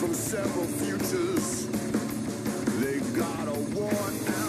From several futures, they got a warrant.